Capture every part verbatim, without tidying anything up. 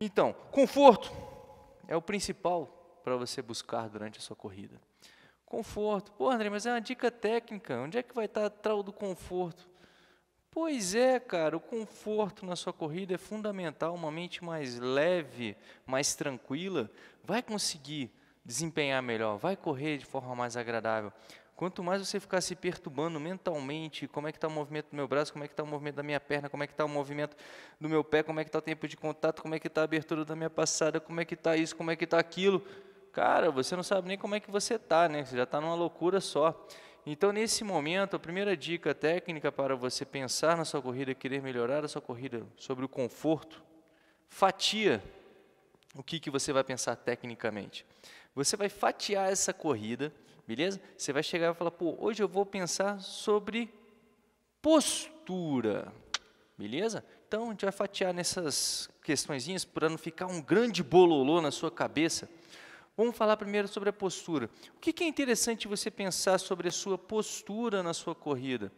Então, conforto é o principal para você buscar durante a sua corrida. Conforto. Pô, André, mas é uma dica técnica. Onde é que vai estar a tal do conforto? Pois é, cara, o conforto na sua corrida é fundamental. Uma mente mais leve, mais tranquila, vai conseguir desempenhar melhor, vai correr de forma mais agradável. Quanto mais você ficar se perturbando mentalmente, como é que está o movimento do meu braço, como é que está o movimento da minha perna, como é que está o movimento do meu pé, como é que está o tempo de contato, como é que está a abertura da minha passada, como é que está isso, como é que está aquilo. Cara, você não sabe nem como é que você está, né? Você já está numa loucura só. Então, nesse momento, a primeira dica técnica para você pensar na sua corrida, querer melhorar a sua corrida, sobre o conforto, fatia o que, que você vai pensar tecnicamente. Você vai fatiar essa corrida, beleza? Você vai chegar e falar, pô, hoje eu vou pensar sobre postura, beleza? Então, a gente vai fatiar nessas questõezinhas para não ficar um grande bololô na sua cabeça. Vamos falar primeiro sobre a postura. O que é interessante você pensar sobre a sua postura na sua corrida?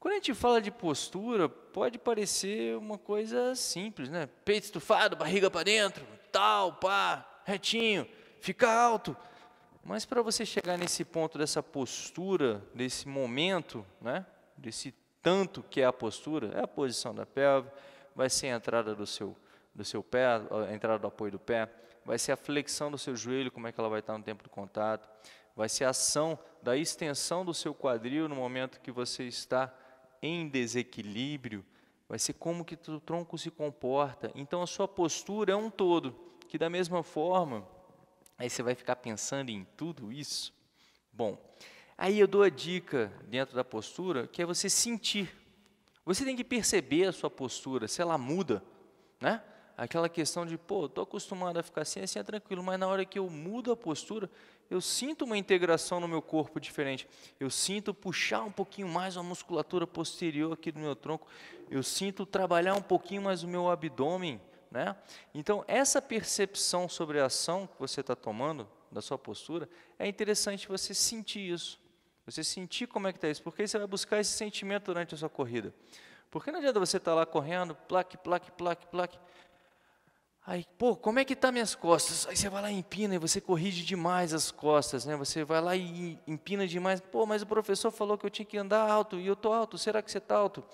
Quando a gente fala de postura, pode parecer uma coisa simples, né? Peito estufado, barriga para dentro, tal, pá, retinho, fica alto. Mas para você chegar nesse ponto dessa postura, desse momento, né, desse tanto que é a postura, é a posição da pelve, vai ser a entrada do seu, do seu pé, a entrada do apoio do pé, vai ser a flexão do seu joelho, como é que ela vai estar no tempo do contato, vai ser a ação da extensão do seu quadril no momento que você está em desequilíbrio, vai ser como que o tronco se comporta. Então, a sua postura é um todo, que da mesma forma... Aí você vai ficar pensando em tudo isso? Bom, aí eu dou a dica dentro da postura, que é você sentir. Você tem que perceber a sua postura, se ela muda, né? Aquela questão de, pô, estou acostumado a ficar assim, assim é tranquilo, mas na hora que eu mudo a postura, eu sinto uma integração no meu corpo diferente. Eu sinto puxar um pouquinho mais a musculatura posterior aqui do meu tronco. Eu sinto trabalhar um pouquinho mais o meu abdômen, né? Então, essa percepção sobre a ação que você está tomando, da sua postura, é interessante você sentir isso. Você sentir como é que está isso, porque você vai buscar esse sentimento durante a sua corrida. Porque não adianta você estar lá correndo, plaque, plaque, plaque, plaque. Aí, pô, como é que estão minhas costas? Aí você vai lá e empina, e você corrige demais as costas, né? Você vai lá e empina demais. Pô, mas o professor falou que eu tinha que andar alto, e eu estou alto, será que você está alto?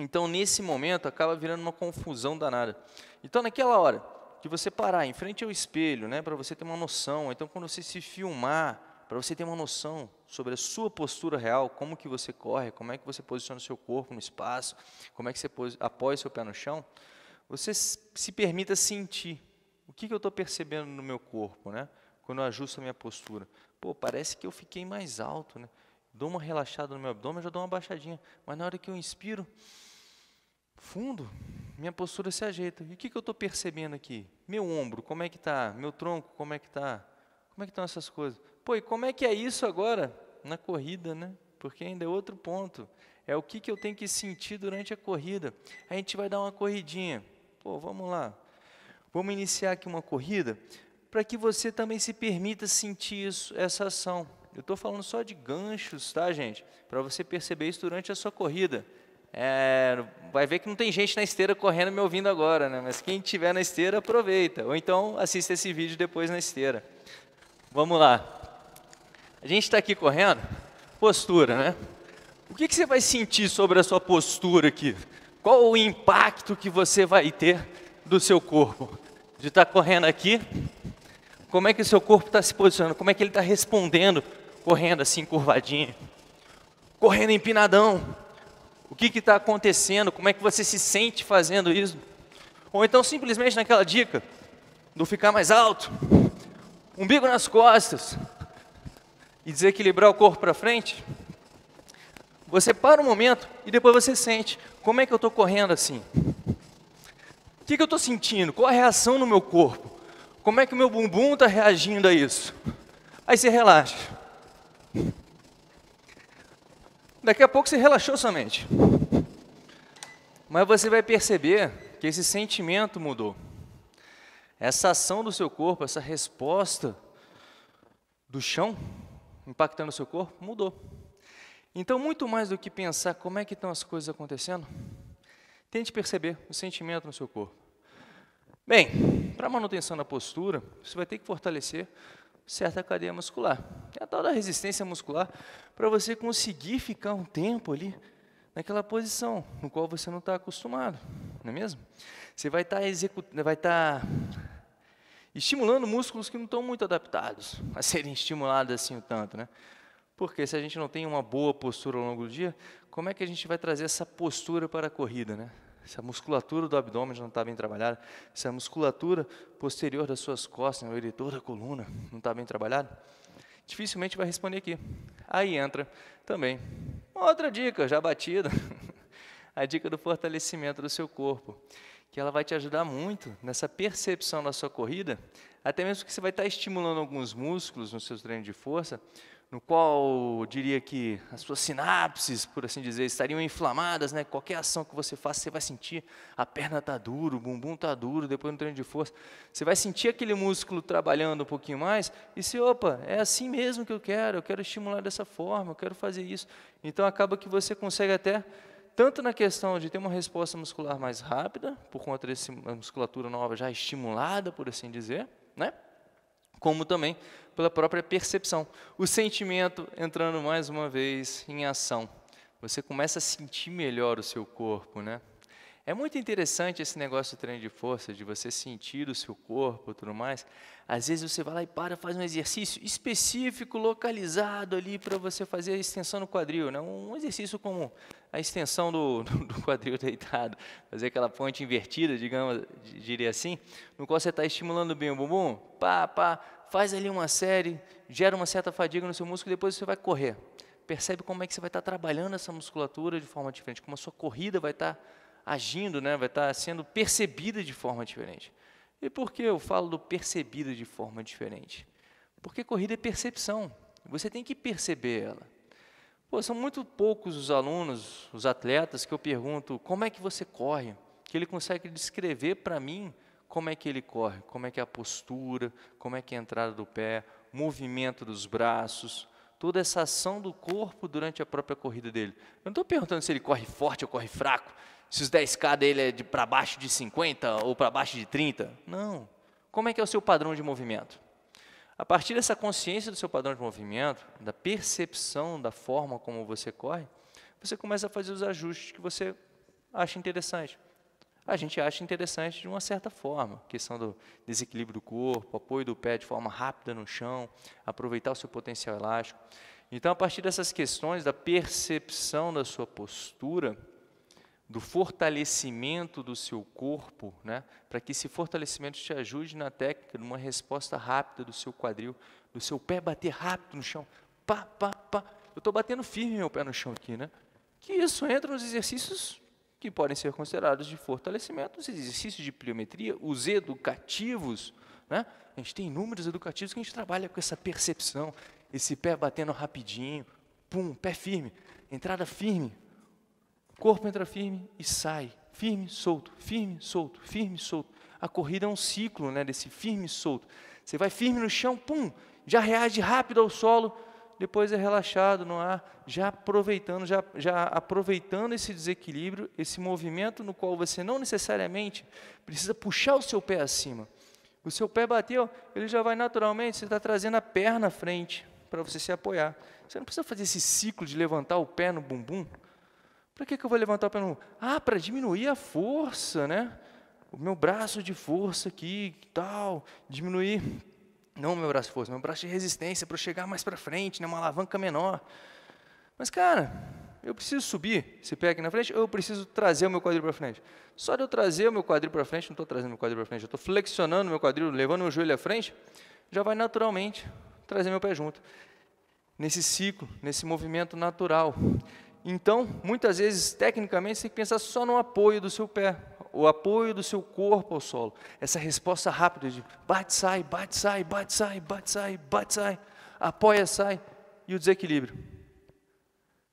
Então, nesse momento, acaba virando uma confusão danada. Então, naquela hora que você parar em frente ao espelho, né, para você ter uma noção, então, quando você se filmar, para você ter uma noção sobre a sua postura real, como que você corre, como é que você posiciona o seu corpo no espaço, como é que você apoia o seu pé no chão, você se permita sentir o que, que eu estou percebendo no meu corpo, né, quando eu ajusto a minha postura. Pô, parece que eu fiquei mais alto, né? Dou uma relaxada no meu abdômen, já dou uma baixadinha, mas na hora que eu inspiro... fundo, minha postura se ajeita. E o que, que eu estou percebendo aqui? Meu ombro, como é que está? Meu tronco, como é que está? Como é que estão essas coisas? Pô, e como é que é isso agora? Na corrida, né? Porque ainda é outro ponto. É o que, que eu tenho que sentir durante a corrida. A gente vai dar uma corridinha. Pô, vamos lá. Vamos iniciar aqui uma corrida para que você também se permita sentir isso, essa ação. Eu estou falando só de ganchos, tá, gente? Para você perceber isso durante a sua corrida. É, vai ver que não tem gente na esteira correndo me ouvindo agora, né? Mas quem estiver na esteira, aproveita. Ou então, assista esse vídeo depois na esteira. Vamos lá. A gente está aqui correndo, postura, né? O que, que você vai sentir sobre a sua postura aqui? Qual o impacto que você vai ter do seu corpo? De estar correndo aqui, como é que o seu corpo está se posicionando? Como é que ele está respondendo? Correndo assim, curvadinho. Correndo empinadão. O que está acontecendo? Como é que você se sente fazendo isso? Ou então, simplesmente naquela dica do ficar mais alto, umbigo nas costas e desequilibrar o corpo para frente, você para um momento e depois você sente. Como é que eu estou correndo assim? O que, que eu estou sentindo? Qual a reação no meu corpo? Como é que o meu bumbum está reagindo a isso? Aí você relaxa. Daqui a pouco você relaxou sua mente. Mas você vai perceber que esse sentimento mudou. Essa ação do seu corpo, essa resposta do chão, impactando o seu corpo, mudou. Então, muito mais do que pensar como é que estão as coisas acontecendo, tente perceber o sentimento no seu corpo. Bem, para a manutenção da postura, você vai ter que fortalecer certa cadeia muscular. É a tal da resistência muscular para você conseguir ficar um tempo ali naquela posição no qual você não está acostumado, não é mesmo? Você vai estar executando, vai estar estimulando músculos que não estão muito adaptados a serem estimulados assim o tanto, né? Porque se a gente não tem uma boa postura ao longo do dia, como é que a gente vai trazer essa postura para a corrida, né? Se a musculatura do abdômen não está bem trabalhada, se a musculatura posterior das suas costas, o eretor da coluna, não está bem trabalhada, dificilmente vai responder aqui. Aí entra também uma outra dica, já batida, a dica do fortalecimento do seu corpo, que ela vai te ajudar muito nessa percepção da sua corrida, até mesmo que você vai estar estimulando alguns músculos no seu treino de força, no qual eu diria que as suas sinapses, por assim dizer, estariam inflamadas, né? Qualquer ação que você faça, você vai sentir a perna está dura, o bumbum está duro, depois no treino de força, você vai sentir aquele músculo trabalhando um pouquinho mais, e se, opa, é assim mesmo que eu quero, eu quero estimular dessa forma, eu quero fazer isso. Então, acaba que você consegue até, tanto na questão de ter uma resposta muscular mais rápida, por conta dessa musculatura nova já estimulada, por assim dizer, né? Como também pela própria percepção. O sentimento entrando mais uma vez em ação. Você começa a sentir melhor o seu corpo, né? É muito interessante esse negócio de treino de força, de você sentir o seu corpo e tudo mais. Às vezes você vai lá e para, faz um exercício específico, localizado ali para você fazer a extensão no quadril, né? Um exercício como a extensão do, do quadril deitado, fazer aquela ponte invertida, digamos, diria assim, no qual você está estimulando bem o bumbum, pá, pá, faz ali uma série, gera uma certa fadiga no seu músculo e depois você vai correr. Percebe como é que você vai estar trabalhando essa musculatura de forma diferente, como a sua corrida vai estar agindo, né, vai estar sendo percebida de forma diferente. E por que eu falo do percebida de forma diferente? Porque corrida é percepção, você tem que perceber ela. Pô, são muito poucos os alunos, os atletas, que eu pergunto como é que você corre, que ele consegue descrever para mim como é que ele corre, como é que é a postura, como é que é a entrada do pé, movimento dos braços, toda essa ação do corpo durante a própria corrida dele. Eu não estou perguntando se ele corre forte ou corre fraco, se os dez K dele é de para baixo de cinquenta ou para baixo de trinta. Não. Como é que é o seu padrão de movimento? A partir dessa consciência do seu padrão de movimento, da percepção da forma como você corre, você começa a fazer os ajustes que você acha interessante. A gente acha interessante de uma certa forma, questão do desequilíbrio do corpo, apoio do pé de forma rápida no chão, aproveitar o seu potencial elástico. Então, a partir dessas questões, da percepção da sua postura, do fortalecimento do seu corpo, né, para que esse fortalecimento te ajude na técnica, numa resposta rápida do seu quadril, do seu pé bater rápido no chão. Pá, pá, pá. Eu estou batendo firme meu pé no chão aqui, né? Que isso entra nos exercícios que podem ser considerados de fortalecimento, os exercícios de pliometria, os educativos, né? A gente tem inúmeros educativos que a gente trabalha com essa percepção, esse pé batendo rapidinho, pum, pé firme, entrada firme, corpo entra firme e sai, firme, solto, firme, solto, firme, solto. A corrida é um ciclo, né, desse firme, solto. Você vai firme no chão, pum, já reage rápido ao solo, depois é relaxado no ar, já aproveitando, já, já aproveitando esse desequilíbrio, esse movimento no qual você não necessariamente precisa puxar o seu pé acima. O seu pé bateu, ele já vai naturalmente, você está trazendo a perna à frente para você se apoiar. Você não precisa fazer esse ciclo de levantar o pé no bumbum. Para que, que eu vou levantar o pé no bumbum? Ah, para diminuir a força, né? O meu braço de força aqui, tal, diminuir. Não meu braço de força, meu braço de resistência para eu chegar mais para frente, né? Uma alavanca menor. Mas, cara, eu preciso subir esse pé aqui na frente ou eu preciso trazer o meu quadril para frente? Só de eu trazer o meu quadril para frente, não estou trazendo o meu quadril para frente, eu estou flexionando o meu quadril, levando o meu joelho à frente, já vai naturalmente trazer meu pé junto. Nesse ciclo, nesse movimento natural. Então, muitas vezes, tecnicamente, você tem que pensar só no apoio do seu pé, o apoio do seu corpo ao solo. Essa resposta rápida de bate, sai, bate, sai, bate, sai, bate, sai, bate, sai, apoia, sai, e o desequilíbrio.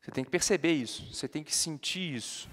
Você tem que perceber isso, você tem que sentir isso.